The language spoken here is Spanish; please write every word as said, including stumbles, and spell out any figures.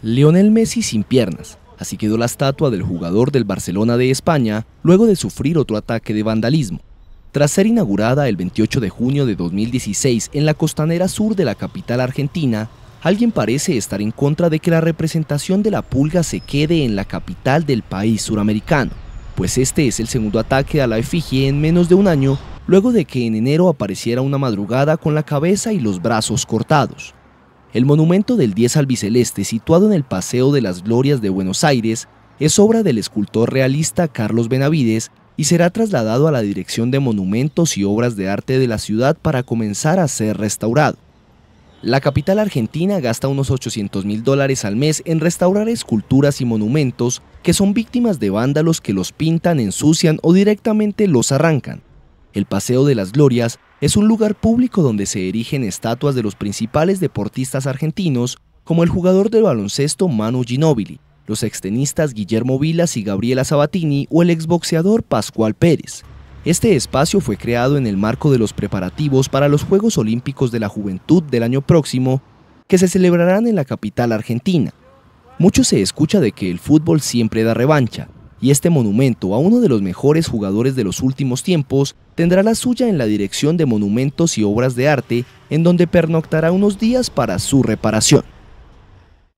Lionel Messi sin piernas. Así quedó la estatua del jugador del Barcelona de España luego de sufrir otro ataque de vandalismo. Tras ser inaugurada el veintiocho de junio de dos mil dieciséis en la Costanera Sur de la capital argentina, alguien parece estar en contra de que la representación de la pulga se quede en la capital del país suramericano, pues este es el segundo ataque a la efigie en menos de un año, luego de que en enero apareciera una madrugada con la cabeza y los brazos cortados. El monumento del diez albiceleste, situado en el Paseo de las Glorias de Buenos Aires, es obra del escultor realista Carlos Benavides y será trasladado a la Dirección de Monumentos y Obras de Arte de la ciudad para comenzar a ser restaurado. La capital argentina gasta unos ochocientos mil dólares al mes en restaurar esculturas y monumentos que son víctimas de vándalos que los pintan, ensucian o directamente los arrancan. El Paseo de las Glorias es un lugar público donde se erigen estatuas de los principales deportistas argentinos, como el jugador de baloncesto Manu Ginóbili, los extenistas Guillermo Vilas y Gabriela Sabatini o el exboxeador Pascual Pérez. Este espacio fue creado en el marco de los preparativos para los Juegos Olímpicos de la Juventud del año próximo, que se celebrarán en la capital argentina. Mucho se escucha de que el fútbol siempre da revancha, y este monumento a uno de los mejores jugadores de los últimos tiempos tendrá la suya en la Dirección de Monumentos y Obras de Arte, en donde pernoctará unos días para su reparación.